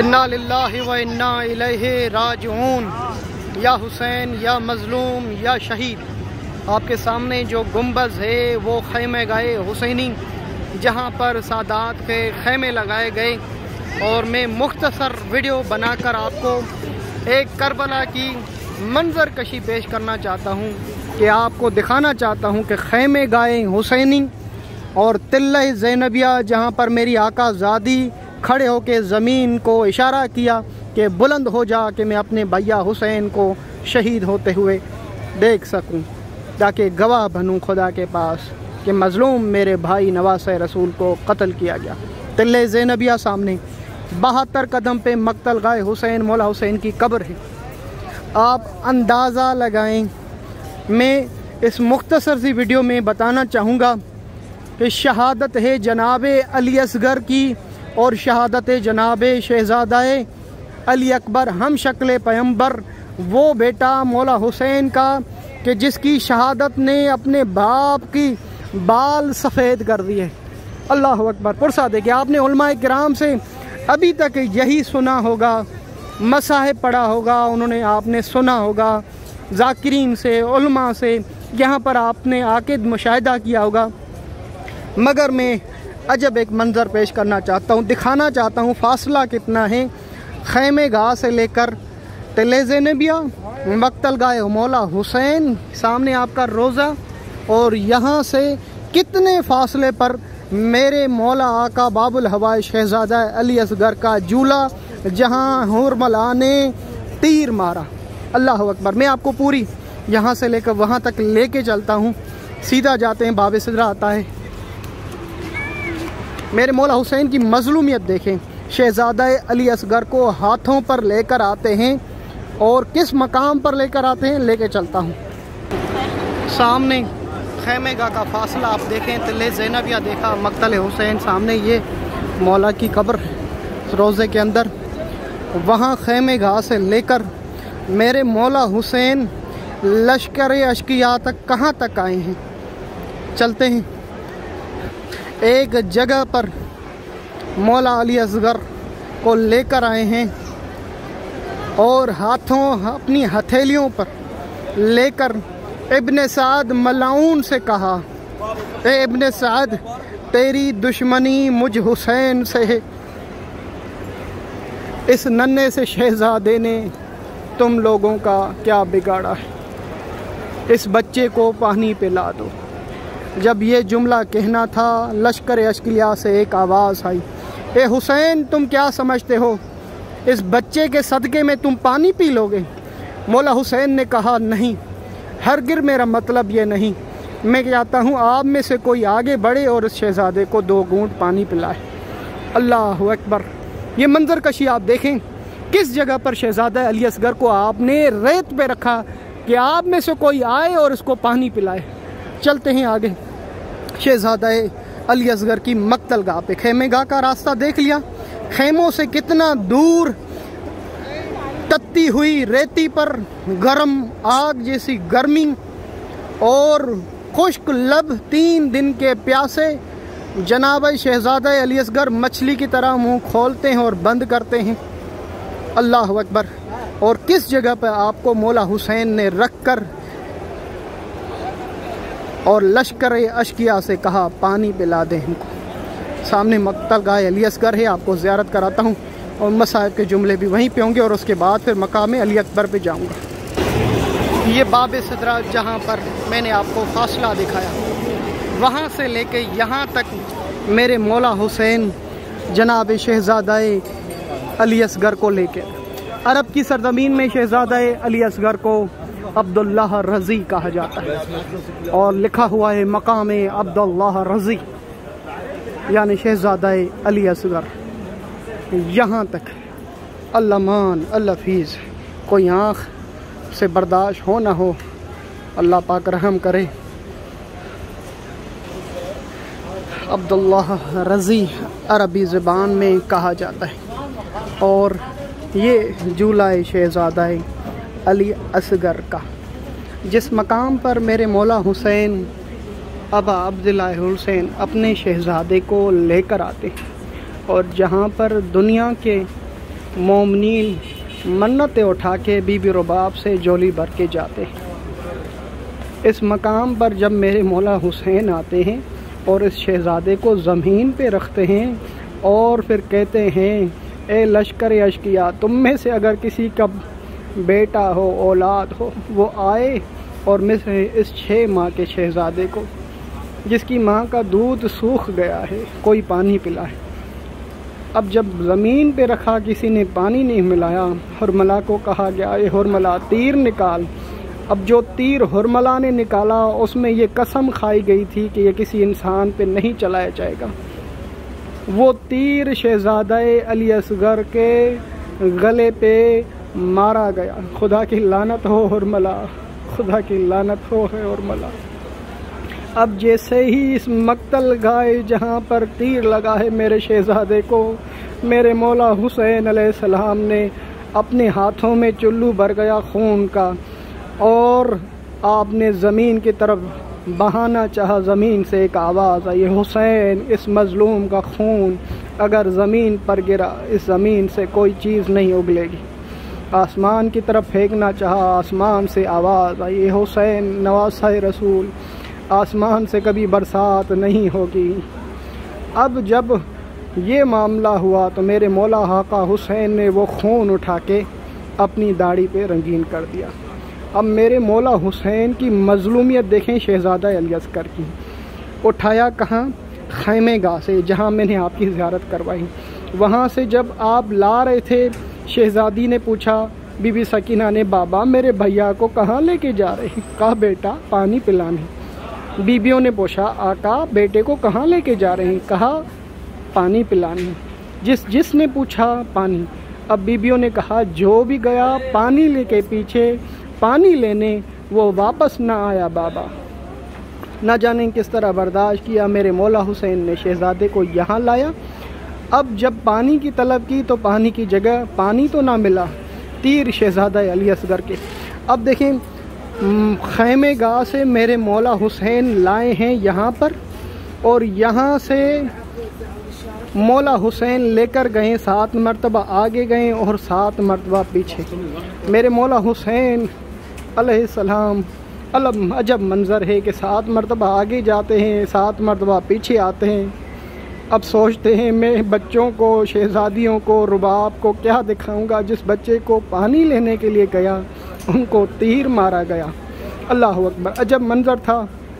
इन्ना लिल्लाहि व इन्ना इलैहि राजिऊन। या हुसैन या मज़लूम या शहीद। आपके सामने जो गुंबज है वो खैमे गाए हुसैनी, जहाँ पर सादात के खैमे लगाए गए। और मैं मुख्तसर वीडियो बनाकर आपको एक करबला की मंजर कशी पेश करना चाहता हूँ कि आपको दिखाना चाहता हूँ कि खैमे गाए हुसैनी और तिल्ले ज़ैनबिया, जहाँ पर मेरी आकाजादी खड़े होके ज़मीन को इशारा किया कि बुलंद हो जा कि मैं अपने भैया हुसैन को शहीद होते हुए देख सकूं, ताकि गवाह बनूं खुदा के पास कि मज़लूम मेरे भाई नवासे रसूल को कत्ल किया गया। तिल्ले ज़ैनबिया सामने 72 कदम पे मकतल गाए हुसैन, मौला हुसैन की कब्र है। आप अंदाज़ा लगाएं, मैं इस मुख्तसर सी वीडियो में बताना चाहूँगा कि शहादत है जनाब अली असगर की और शहादत जनाब शहज़ादाए अली अकबर हम शक्ल पैगंबर, वो बेटा मौला हुसैन का कि जिसकी शहादत ने अपने बाप की बाल सफ़ेद कर दिए। अल्लाह अकबर। पुरसा दे कि आपने उलमाए किराम से अभी तक यही सुना होगा, मसाहिब पढ़ा होगा, उन्होंने आपने सुना होगा, ज़ाकिरीन से उलमा से यहाँ पर आपने आकिद मुशाहिदा किया होगा। मगर मैं अजब एक मंज़र पेश करना चाहता हूँ, दिखाना चाहता हूँ फासला कितना है खैमे गाह से लेकर तिल्ले ज़ैनबिया, मकतल गाए मौला हुसैन, सामने आपका रोज़ा, और यहाँ से कितने फासले पर मेरे मौला आका बाबुल हवाइज शहज़ादा अली असगर का झूला, जहाँ हुरमला ने तीर मारा। अल्लाह अकबर। मैं आपको पूरी यहाँ से लेकर वहाँ तक लेके चलता हूँ। सीधा जाते हैं, बाब सिदरा आता है। मेरे मौला हुसैन की मज़लूमियत देखें, शहज़ादा अली असगर को हाथों पर लेकर आते हैं और किस मकाम पर लेकर आते हैं, लेके चलता हूँ। सामने खैमेगा का फासला आप देखें, तिल्ले ज़ैनबिया देखा, मकतल हुसैन सामने, ये मौला की कब्र है रोज़े के अंदर। वहाँ खैमेगा से लेकर मेरे मौला हुसैन लश्कर अश्किया तक कहाँ तक आए हैं। चलते हैं, एक जगह पर मौला अली असगर को लेकर आए हैं और हाथों अपनी हथेलियों पर लेकर इब्न साद मलाउन से कहा, ए इब्न साद, तेरी दुश्मनी मुझ हुसैन से है। इस नन्हे से शहज़ादे ने तुम लोगों का क्या बिगाड़ा है, इस बच्चे को पानी पिला दो। जब ये जुमला कहना था, लश्कर अश्किया से एक आवाज़ आई, ए हुसैन, तुम क्या समझते हो इस बच्चे के सदक़े में तुम पानी पी लोगे? मौला हुसैन ने कहा, नहीं हरगिर, मेरा मतलब ये नहीं। मैं चाहता हूँ आप में से कोई आगे बढ़े और इस शहज़ादे को दो घूंट पानी पिलाए। अल्लाह अकबर। ये मंजर कशी आप देखें, किस जगह पर शहज़ादा अली असगर को आपने रेत पे रखा कि आप में से कोई आए और इसको पानी पिलाए। चलते हैं आगे, शहज़ादा अली असगर की मकतल गाह पे। खैमे गाह का रास्ता देख लिया, खैमों से कितना दूर तत्ती हुई रेती पर गर्म आग जैसी गर्मी और खुश्क लब, 3 दिन के प्यासे जनाब शहज़ादा अली असगर मछली की तरह मुंह खोलते हैं और बंद करते हैं। अल्लाह अकबर। और किस जगह पे आपको मौला हुसैन ने रखकर और लश्कर अश्किया से कहा पानी पिला दें हमको। सामने मकतल गाह अली असगर है, आपको ज़ियारत कराता हूँ और मसाहिब के जुमले भी वहीं पे होंगे और उसके बाद फिर मकाम अली अकबर पे जाऊँगा। ये बाब सदरा जहाँ पर मैंने आपको फासला दिखाया, वहाँ से लेके यहाँ तक मेरे मौला हुसैन जनाब शहज़ादा अली असगर को लेके, अरब की सरजमीन में शहज़ादा अली असगर को अब्दुल्लाह रज़ी कहा जाता है और लिखा हुआ है मकाम अब्दुल्लाह रज़ी, यानी शहज़ादा अली असगर। यहाँ तक अल्लामान अल्लाफ़ीज़, कोई आँख से बर्दाश्त हो ना हो, अल्लाह पाक रहम करे। अब्दुल्लाह रज़ी अरबी ज़बान में कहा जाता है। और ये झूला शहज़ादा अली असगर का, जिस मकाम पर मेरे मौला हुसैन अबा अब्दुल्ला हुसैन अपने शहज़ादे को लेकर आते और जहाँ पर दुनिया के मोमिनीन मन्नतें उठा के बीबी रुबाब से झोली भर के जाते हैं। इस मकाम पर जब मेरे मौला हुसैन आते हैं और इस शहज़ादे को ज़मीन पे रखते हैं और फिर कहते हैं, ए लश्कर अश्किया, तुम में से अगर किसी का बेटा हो, औलाद हो, वो आए और मिस्र इस 6 माह के शहज़ादे को, जिसकी माँ का दूध सूख गया है, कोई पानी पिलाए। अब जब ज़मीन पे रखा, किसी ने पानी नहीं मिलाया, हुरमला को कहा गया, ए हुरमला तीर निकाल। अब जो तीर हुरमला ने निकाला उसमें ये कसम खाई गई थी कि ये किसी इंसान पे नहीं चलाया जाएगा। वो तीर शहज़ादे अली असगर के गले पे मारा गया। खुदा की लानत हो हुरमला, खुदा की लानत हो है हुरमला। अब जैसे ही इस मक्तल गाए जहाँ पर तीर लगा है मेरे शहज़ादे को, मेरे मौला हुसैन अलैहिस्सलाम ने अपने हाथों में चुल्लू भर गया खून का और आपने ज़मीन की तरफ बहाना चाहा। ज़मीन से एक आवाज़ आई, हुसैन इस मज़लूम का खून अगर ज़मीन पर गिरा, इस ज़मीन से कोई चीज़ नहीं उगलेगी। आसमान की तरफ फेंकना चाहा, आसमान से आवाज़ आई, हुसैन नवासाए रसूल, आसमान से कभी बरसात नहीं होगी। अब जब ये मामला हुआ तो मेरे मौला आका हुसैन ने वो खून उठा के अपनी दाढ़ी पे रंगीन कर दिया। अब मेरे मौला हुसैन की मज़लूमियत देखें शहज़ादा अली असगर की। उठाया कहाँ? खैमे गाह से, जहाँ मैंने आपकी ज़ियारत करवाई। वहाँ से जब आप ला रहे थे, शहज़ादी ने पूछा, बीबी सकीना ने, बाबा मेरे भैया को कहाँ लेके जा रहे हैं? कहा बेटा पानी पिलाने। बीबियों ने पूछा, आका बेटे को कहाँ लेके जा रहे हैं? कहा पानी पिलाने। जिसने पूछा पानी। अब बीबियों ने कहा जो भी गया पानी लेके, पीछे पानी लेने, वो वापस ना आया बाबा। ना जाने किस तरह बर्दाश्त किया मेरे मौला हुसैन ने, शहज़ादे को यहाँ लाया। अब जब पानी की तलब की तो पानी की जगह पानी तो ना मिला, तीर शहज़ादे अली असगर के। अब देखें, खैमे गाह से मेरे मौला हुसैन लाए हैं यहाँ पर, और यहाँ से मौला हुसैन लेकर गए, 7 मरतबा आगे गए और 7 मरतबा पीछे। मेरे मौला हुसैन अलैहिस्सलाम, अजब मंज़र है कि 7 मरतबा आगे जाते हैं, 7 मरतबा पीछे आते हैं। अब सोचते हैं मैं बच्चों को, शहज़ादियों को, रुबाब को क्या दिखाऊंगा? जिस बच्चे को पानी लेने के लिए गया उनको तीर मारा गया। अल्लाह अकबर, अजब मंज़र था।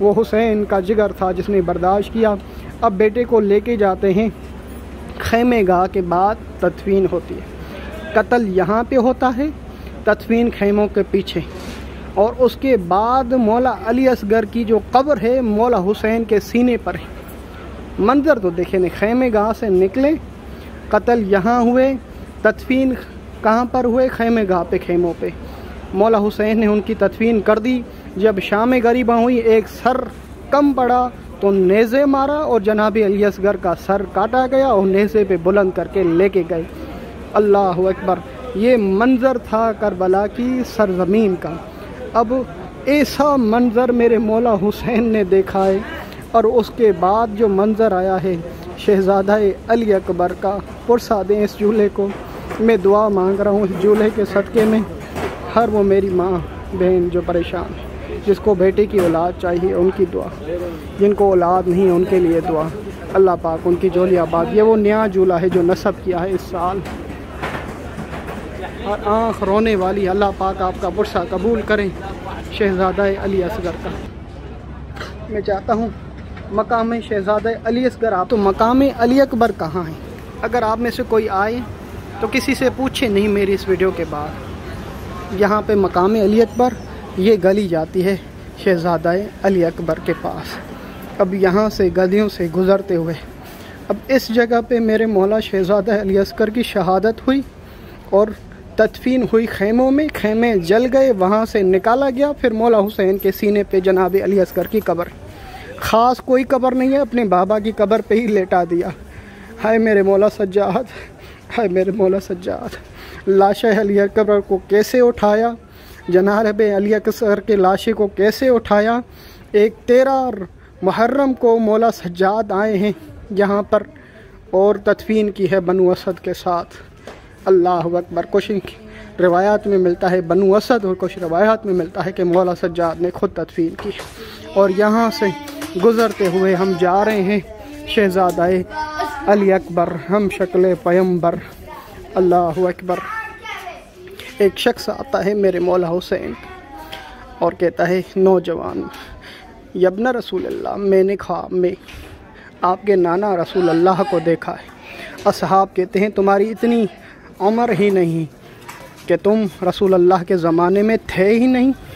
वो हुसैन का जिगर था जिसने बर्दाश्त किया। अब बेटे को लेके जाते हैं खैमे गाह के बाद तदफीन होती है। कत्ल यहाँ पे होता है, तदफीन खैमों के पीछे। और उसके बाद मौला अली असगर की जो कब्र है मौला हुसैन के सीने पर है। मंजर तो देखे न, खैमे गाह से निकले, कत्ल यहाँ हुए, तदफीन कहाँ पर हुए? खैमे गाह पे, खैमों पे। मौला हुसैन ने उनकी तदफीन कर दी। जब शाम गरीबा हुई, एक सर कम पड़ा तो नेज़े मारा और जनाब अली असगर का सर काटा गया और नेज़े पे बुलंद करके लेके गए। अल्लाह अकबर, ये मंज़र था करबला की सरज़मीन का। अब ऐसा मंज़र मेरे मौला हुसैन ने देखा है। और उसके बाद जो मंज़र आया है शहज़ादा अली अकबर का, पुरसा दें इस झूले को। मैं दुआ मांग रहा हूँ इस झूले के सदक़े में, हर वो मेरी माँ बहन जो परेशान है, जिसको बेटे की औलाद चाहिए उनकी दुआ, जिनको औलाद नहीं है उनके लिए दुआ। अल्लाह पाक उनकी झोली आबाद। ये वो नया झूला है जो नस्ब किया है इस साल। और आँख रोने वाली, अल्लाह पाक आपका बुरसा कबूल करें शहज़ादा अली असगर का। मैं चाहता हूँ मकाम शहज़ादा अली असगर आप, तो मकाम अली अकबर कहाँ है? अगर आप में से कोई आए तो किसी से पूछे नहीं मेरी इस वीडियो के बाद। यहाँ पर मकाम अली अकबर, ये गली जाती है शहज़ादा अली अकबर के पास। अब यहाँ से गलियों से गुज़रते हुए अब इस जगह पे मेरे मौला शहज़ादा अली असगर की शहादत हुई और तदफीन हुई खैमों में। खैमे जल गए, वहाँ से निकाला गया। फिर मौला हुसैन के सीने पे जनाब अली असगर की कब्र, ख़ास कोई कब्र नहीं है, अपने बाबा की कब्र पे ही लेटा दिया। हाय मेरे मौला सज्जाद, हाय मेरे मौला सज्जाद। लाश अली अकबर को कैसे उठाया, जनाब अली असगर के लाशे को कैसे उठाया। एक 13 मुहर्रम को मौला सज्जाद आए हैं यहाँ पर और तदफीन की है बनु असद के साथ। अल्लाह अकबर। कुछ रिवायात में मिलता है बनू असद और कुछ रिवायात में मिलता है कि मौला सज्जाद ने खुद तदफीन की। और यहाँ से गुज़रते हुए हम जा रहे हैं शहज़ादाए अली अकबर, हम शक्ल पैगंबर। अल्लाह अकबर। एक शख्स आता है मेरे मौला हुसैन और कहता है नौजवान, यब्ना रसूलल्लाह, मैंने ख्वाब में आपके नाना रसूलल्लाह को देखा है। असहाब कहते हैं तुम्हारी इतनी उम्र ही नहीं कि तुम रसूलल्लाह के ज़माने में थे ही नहीं।